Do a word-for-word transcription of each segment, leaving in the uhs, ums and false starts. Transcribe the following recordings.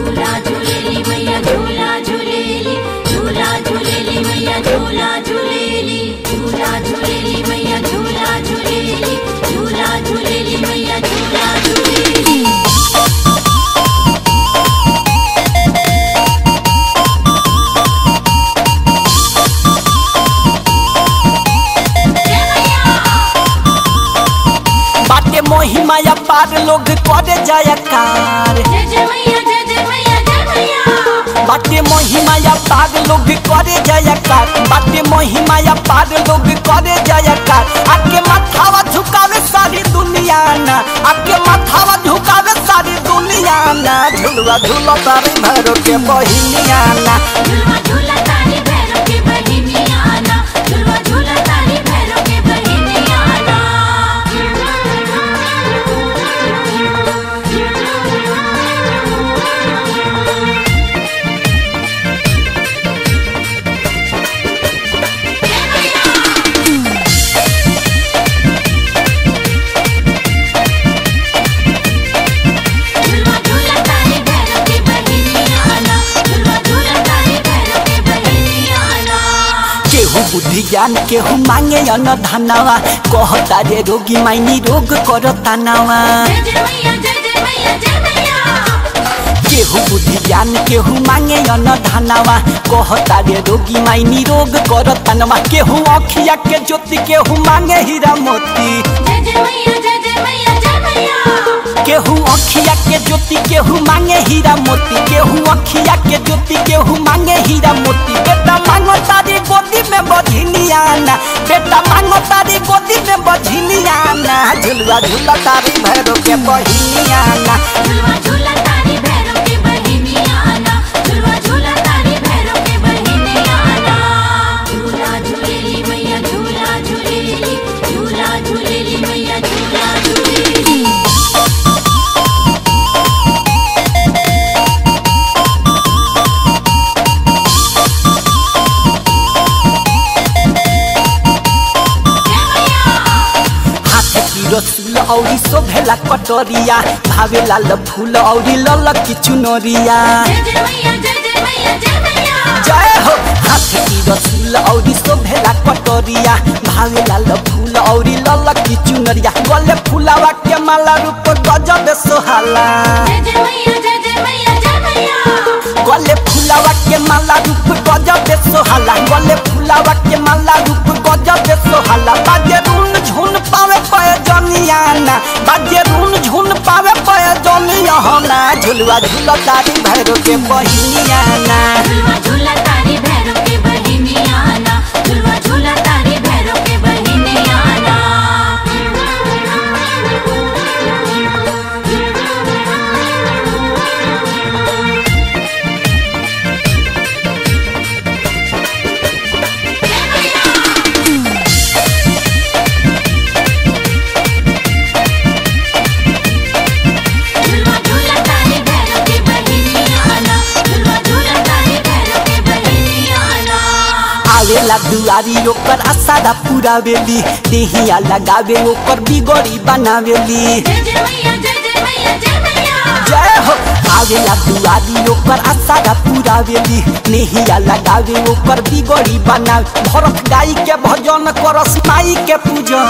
झूला झूलेली मैया झूला झूलेली झूला झूलेली मैया झूला झूलेली झूला झूलेली मैया झूला झूलेली झूला झूलेली मैया झूला झूलेली। बातें मोही माया पार लोग कर जाया कार बातें मोही माया पार लोग करे जाया कार बातें मोही माया पार लोग करे जाया कार आके माथावा झुकावे सारी दुनिया ना आके माथावा झुकावे सारी दुनिया ना झुलवा झुलतारी भैरो के बहनिया ना झुलवा झुलतारी भैरो के बहनिया ना झुलवा झुलतारी भैरो के बहनिया ना। बुद्धि ज्ञान केहू मांगे अन धनवा कहता रे रोगी मायनी रोग करता नवा केहू बुद्धि ज्ञान केहू मांगे अन धनवा कहता रे रोगी मायनी रोग करता नवा केहू अखिया के ज्योति केहू मांगे हीरा मोती केहू अखिया के ज्योति केहू मांगे हीरा मोती केहू अखिया के ज्योति केहू मांगे हीरा मोती बेटा मांगो तारी गोदी में बझनिया ना बेटा मांगो तारी गोदी में बझनिया ना झुलवा झुलतारी भैरो के बहनिया ना झुलवा झुलतारी भैरो के बहनिया ना झुलवा झुलतारी भैरो के बहनिया ना। झूला झूलेली मैया झूला झूलेली झूला झूलेली मैया झूला झूलेली। रसगुल औरी शोभेला कटोरिया भावे लाल फूल औरी लल किछु नोरिया जय हो हाथ की रसगुल औरी शोभेला कटोरिया भावे लाल फूल औरी लल किछु नोरिया गले फूलावा के माला रूप गजब सोहाला गले फूलावा के माला रूप गजब सोहाला गले फूलावा के माला रूप गजब सोहाला। बाजे रून झुन पावे पय जनिया ना बाजे रून झुन पावे पय जनिया ना झुलवा झुलतारी भैरो के बहनिया ना झुलवा झुलतारी भैरो के बहनिया ना झुलवा झुलतारी भैरो के बहनिया ना। आवेला दुआरी ओकर आसादा पुरावेली देहिया लगावे ओकर बिगड़ी बनावेली जय हो आवेला दुआरी ओकर आसादा पुरावेली नेहिया लगावे ओकर बिगड़ी बना भरत गाई के भजन करस माई के पूजन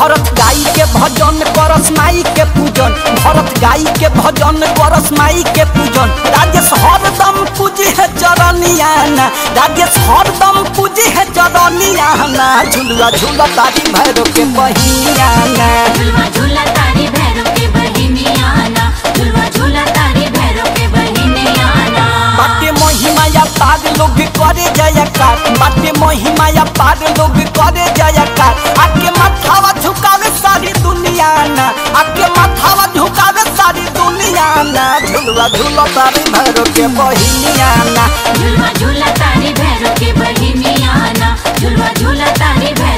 भरत गाई के भजन करस माई के पूजन भरत गाई के भजन करस माई के पूजन। राजेश हरदम पूजी है चरनिया ना राजेश हरदम पूजी है चरनिया ना झुलवा झुलतारी भैरो के बहनिया ना झुलवा झुलतारी भैरो के बहनिया ना झुलवा झुलतारी भैरो के बहनिया ना। बातें मोही माया पार लोग करे जाया कार बातें मोही माया पार लोग करे जाया कार आके माथावा झुकावे सारी दुनिया ना आके माथावा झुकावे सारी दुनिया ना झुलवा झुलतारी भैरो के बहनिया ना झुलवा झुलतारी भैरो के बहनिया ना झुलवा झुलतारी।